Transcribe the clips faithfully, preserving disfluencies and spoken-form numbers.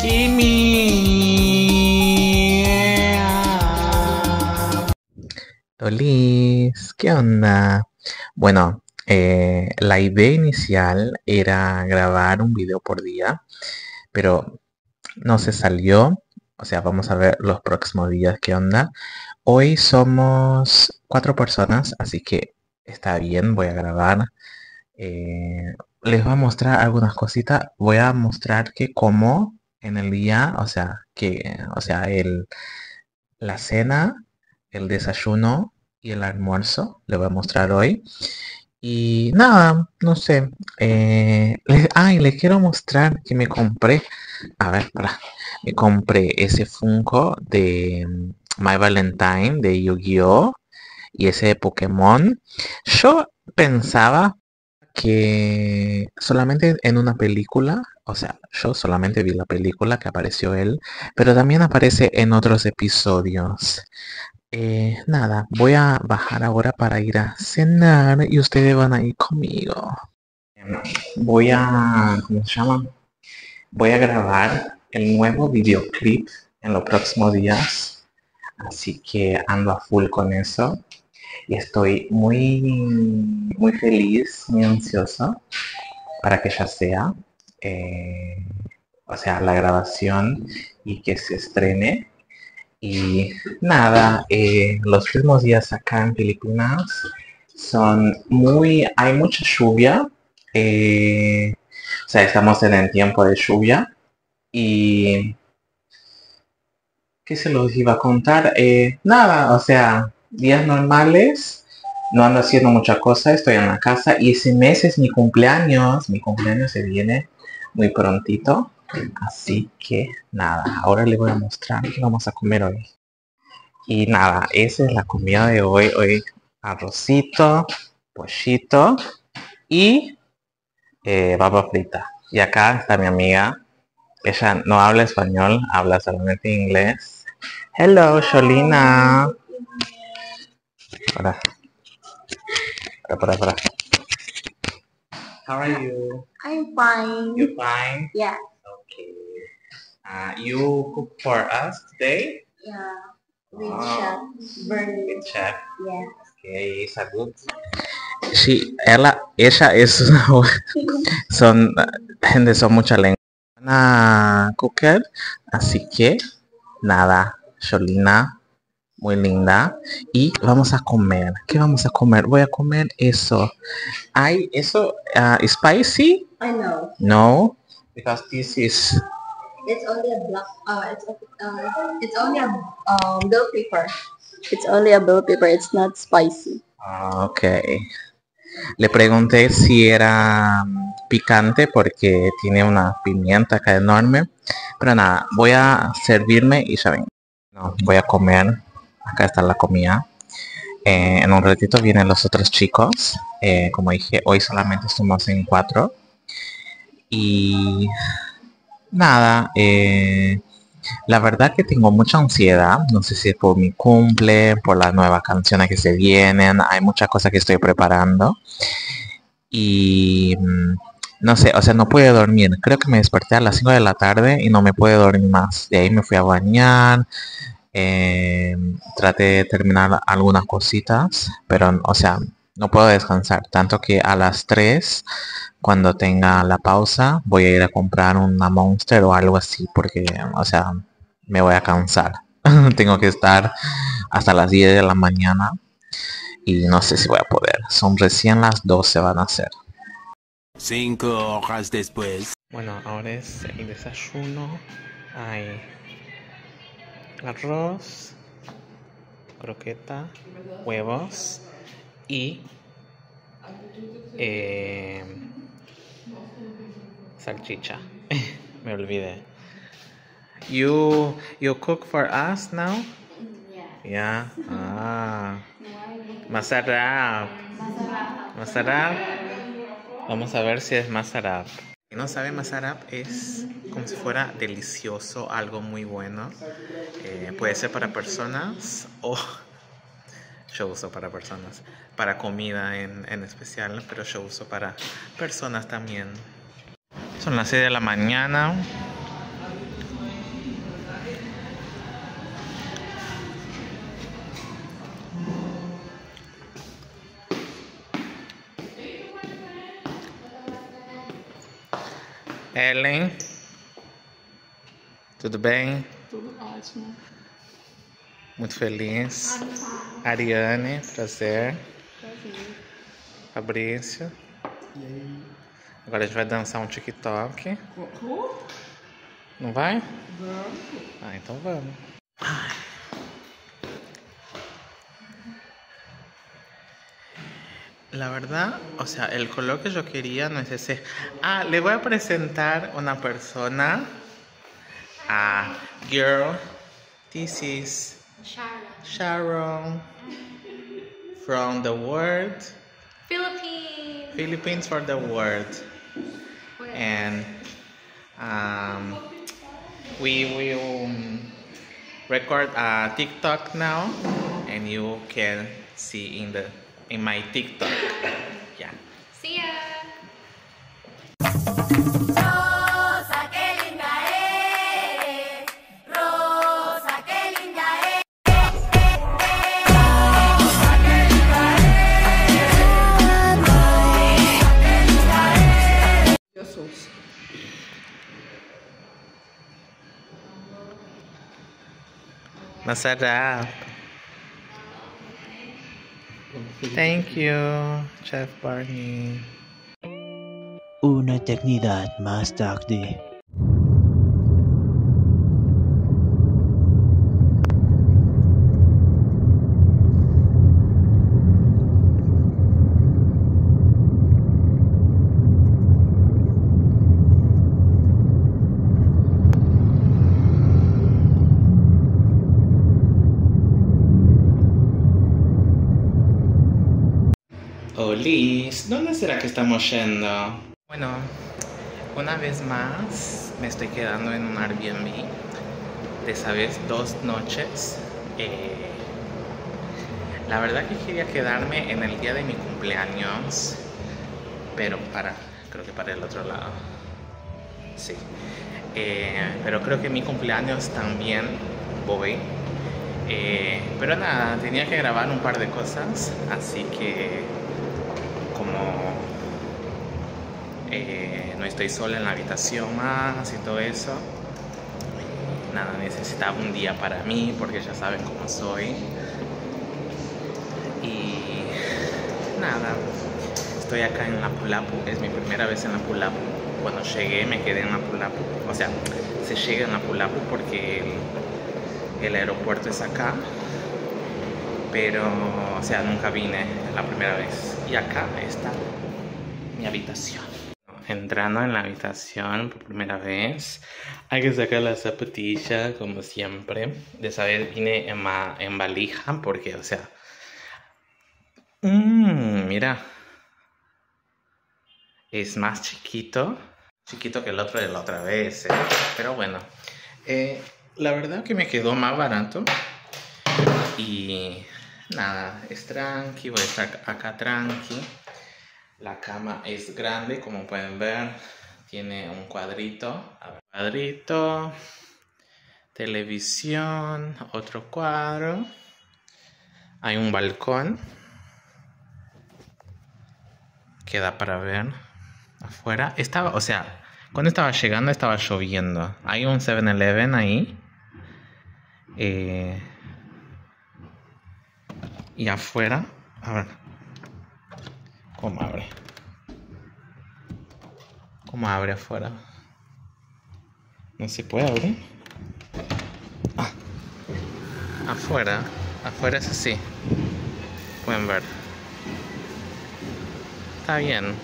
Kimi. Tolis, ¿qué onda? Bueno, eh, la idea inicial era grabar un video por día, pero no se salió. O sea, vamos a ver los próximos días qué onda. Hoy somos cuatro personas, así que está bien, voy a grabar. Eh, les voy a mostrar algunas cositas. Voy a mostrar que como en el día, o sea, que, o sea, el, la cena, el desayuno y el almuerzo. Les voy a mostrar hoy. Y nada, no sé. Eh, les, ay, les quiero mostrar que me compré. A ver, para, me compré ese Funko de My Valentine de Yu-Gi-Oh! Y ese de Pokémon. Yo pensaba que solamente en una película, o sea, yo solamente vi la película que apareció él, pero también aparece en otros episodios. Eh, nada, voy a bajar ahora para ir a cenar y ustedes van a ir conmigo. Voy a, ¿cómo se llama? Voy a grabar el nuevo videoclip en los próximos días. Así que ando a full con eso. Y estoy muy, muy feliz, muy ansiosa para que ya sea, eh, o sea, la grabación y que se estrene. Y nada, eh, los últimos días acá en Filipinas son muy, hay mucha lluvia. Eh, o sea, estamos en el tiempo de lluvia y... ¿Qué se los iba a contar? Eh, nada, o sea, días normales, no ando haciendo mucha cosa, estoy en la casa y ese mes es mi cumpleaños, mi cumpleaños se viene muy prontito, así que nada, ahora les voy a mostrar qué vamos a comer hoy. Y nada, esa es la comida de hoy, hoy arrocito, pollito y eh, papa frita. Y acá está mi amiga, ella no habla español, habla solamente inglés. Hello, Jolina. Para. Para, para, para. How are you? I'm fine. You fine? Yeah. Okay. Uh, you cook for us today? Yeah. With Chef Barney. With Chef? Yeah. Okay, it's a good. Sí, ella, ella es... son... gente son mucha lengua. Una cooker, así que... nada, Jolina, muy linda. Y vamos a comer. ¿Qué vamos a comer? Voy a comer eso. Ay, eso uh, spicy? I know. No, because this is. It's only a black. Uh, it's, uh, it's only a um, bell pepper. It's only a bell pepper. It's not spicy. Okay. Le pregunté si era picante porque tiene una pimienta acá enorme. Pero nada, voy a servirme y ya ven. No, voy a comer. Acá está la comida. Eh, en un ratito vienen los otros chicos. Eh, como dije, hoy solamente estamos en cuatro. Y nada, eh, la verdad que tengo mucha ansiedad. No sé si es por mi cumple, por las nuevas canciones que se vienen. Hay muchas cosas que estoy preparando. Y... no sé, o sea, no pude dormir. Creo que me desperté a las cinco de la tarde y no me pude dormir más. De ahí me fui a bañar. Eh, traté de terminar algunas cositas. Pero, o sea, no puedo descansar. Tanto que a las tres, cuando tenga la pausa, voy a ir a comprar una Monster o algo así. Porque, o sea, me voy a cansar. Tengo que estar hasta las diez de la mañana. Y no sé si voy a poder. Son recién las doce van a hacer. Cinco horas después. Bueno, ahora es el desayuno. Hay arroz, croqueta, huevos y eh, salchicha. Me olvidé. You you cook for us now? Yeah. Yeah. Ah. Masarap. Masarap. Vamos a ver si es masarap. Si no sabe, masarap es como si fuera delicioso, algo muy bueno. Eh, puede ser para personas o... yo uso para personas. Para comida en, en especial, pero yo uso para personas también. Son las seis de la mañana. Ellen, tudo bem? Tudo ótimo. Muito feliz. Ariane, prazer. Prazer. Fabrício. E aí? Agora a gente vai dançar um TikTok. Uhum. Não vai? Vamos. Ah, então vamos. La verdad, o sea, el color que yo quería no es ese. Ah, le voy a presentar una persona. Ah, girl, this is Sharon. Sharon from the world. Philippines. Philippines for the world. And um, we will record a TikTok now, and you can see in the in my TikTok. Yeah. See ya. Masarap. Thank you, Chef Barney. Una eternidad más tarde. Liz, ¿dónde será que estamos yendo? Bueno, una vez más me estoy quedando en un Airbnb de esa vez dos noches. Eh, la verdad que quería quedarme en el día de mi cumpleaños, pero para, creo que para el otro lado. Sí, eh, pero creo que mi cumpleaños también voy. Eh, pero nada, tenía que grabar un par de cosas, así que... Eh, no estoy sola en la habitación más y todo eso. Nada, necesitaba un día para mí porque ya saben cómo soy. Y nada, estoy acá en Lapu-Lapu. Es mi primera vez en Lapu-Lapu. Cuando llegué me quedé en Lapu-Lapu. O sea, se llega en Lapu-Lapu porque el, el aeropuerto es acá. Pero, o sea, nunca vine la primera vez. Y acá está mi habitación. Entrando en la habitación por primera vez, hay que sacar la zapatilla, como siempre. De saber, vine en, en valija, porque, o sea... Mmm, mira. Es más chiquito. Chiquito que el otro de la otra vez, ¿eh? Pero bueno. Eh, la verdad que me quedó más barato. Y nada, es tranqui, voy a estar acá tranqui. La cama es grande, como pueden ver. Tiene un cuadrito. A ver, cuadrito. Televisión. Otro cuadro. Hay un balcón. Queda para ver afuera. Estaba, o sea, cuando estaba llegando estaba lloviendo. Hay un seven eleven ahí. Eh... Y afuera, a ver, ¿cómo abre? ¿Cómo abre afuera? ¿No se puede abrir? Ah. Afuera, afuera es así. Pueden ver. Está bien.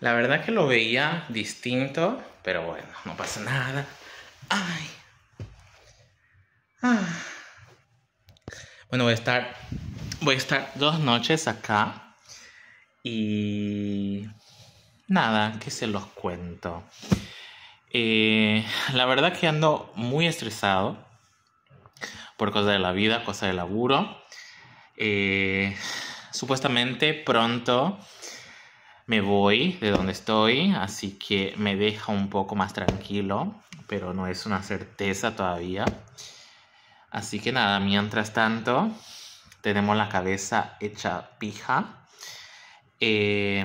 La verdad que lo veía distinto, pero bueno, no pasa nada. Ay. Ah. Bueno, voy a estar, voy a estar dos noches acá y nada, que se los cuento. Eh, la verdad que ando muy estresado por cosas de la vida, cosas de laburo. Eh, supuestamente pronto me voy de donde estoy, así que me deja un poco más tranquilo, pero no es una certeza todavía. Así que nada, mientras tanto, tenemos la cabeza hecha pija. Eh,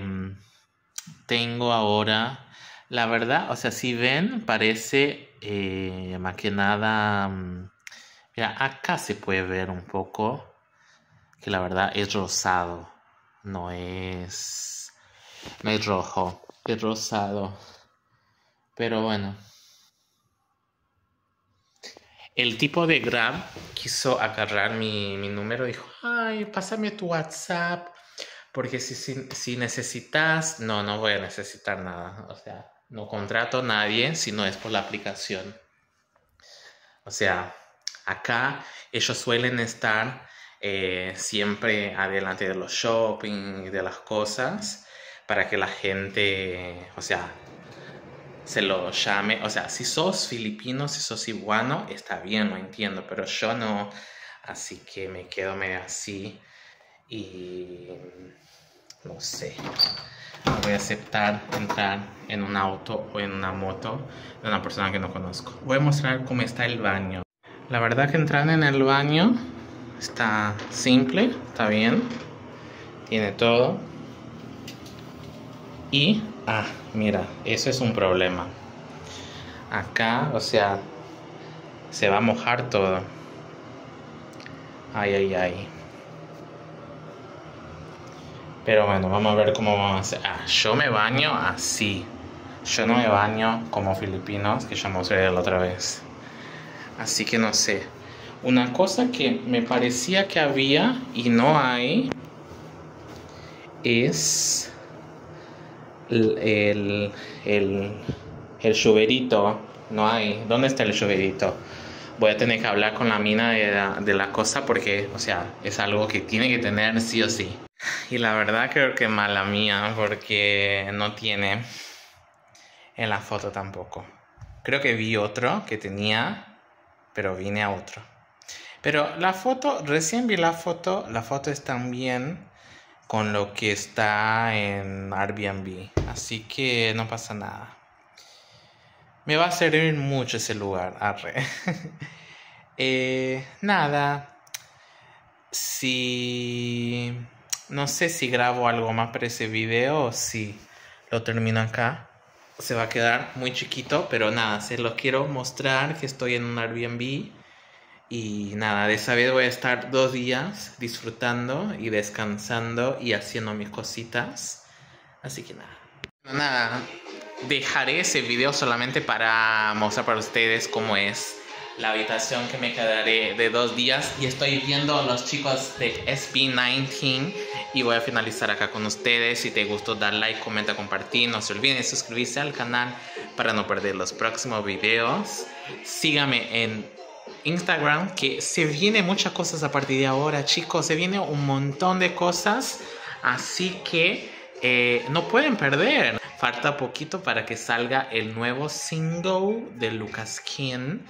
tengo ahora La verdad, o sea, si ven, parece eh, más que nada... Mira, acá se puede ver un poco que la verdad es rosado. No es... No es rojo, es rosado. Pero bueno. El tipo de Grab quiso agarrar mi, mi número y dijo, ay, pásame tu WhatsApp. Porque si, si, si necesitas... No, no voy a necesitar nada. O sea, no contrato a nadie si no es por la aplicación. O sea, acá ellos suelen estar eh, siempre adelante de los shopping y de las cosas. Para que la gente, o sea... se lo llame, o sea, si sos filipino, si sos iguano, está bien, lo entiendo, pero yo no, así que me quedo medio así y no sé, no voy a aceptar entrar en un auto o en una moto de una persona que no conozco. Voy a mostrar cómo está el baño. La verdad que entrar en el baño está simple, está bien, tiene todo y... Ah, mira, eso es un problema. Acá, o sea, se va a mojar todo. Ay, ay, ay. Pero bueno, vamos a ver cómo vamos a hacer. Ah, yo me baño así. Yo no me baño como filipinos, que ya mostré la otra vez. Así que no sé. Una cosa que me parecía que había y no hay es... El, el, el chuberito. No hay. ¿Dónde está el chuberito? Voy a tener que hablar con la mina de la, de la cosa porque, o sea, es algo que tiene que tener sí o sí. Y la verdad creo que mala mía porque no tiene en la foto tampoco. Creo que vi otro que tenía, pero vine a otro. Pero la foto, recién vi la foto, la foto es también... con lo que está en Airbnb, así que no pasa nada. Me va a servir mucho ese lugar, arre. eh, nada, si no sé si grabo algo más para ese video o si lo termino acá. Se va a quedar muy chiquito, pero nada, se los quiero mostrar que estoy en un Airbnb. Y nada, de esa vez voy a estar dos días disfrutando y descansando y haciendo mis cositas. Así que nada. Nada, dejaré ese video solamente para mostrar para ustedes cómo es la habitación que me quedaré de dos días. Y estoy viendo a los chicos de S B diecinueve y voy a finalizar acá con ustedes. Si te gustó, dar like, comenta, compartir. No se olviden de suscribirse al canal para no perder los próximos videos. Sígame en Instagram, que se viene muchas cosas a partir de ahora, chicos. Se viene un montón de cosas, así que eh, no pueden perder. Falta poquito para que salga el nuevo single de Lucas Kim,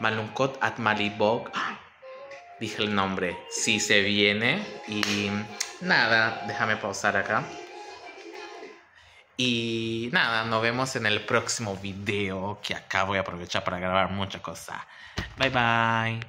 Malunkot at Malibog. ¡Ah! Dije el nombre. Sí, se viene. Y nada, déjame pausar acá. Y nada, nos vemos en el próximo video, que acá voy a aprovechar para grabar muchas cosas. Bye bye.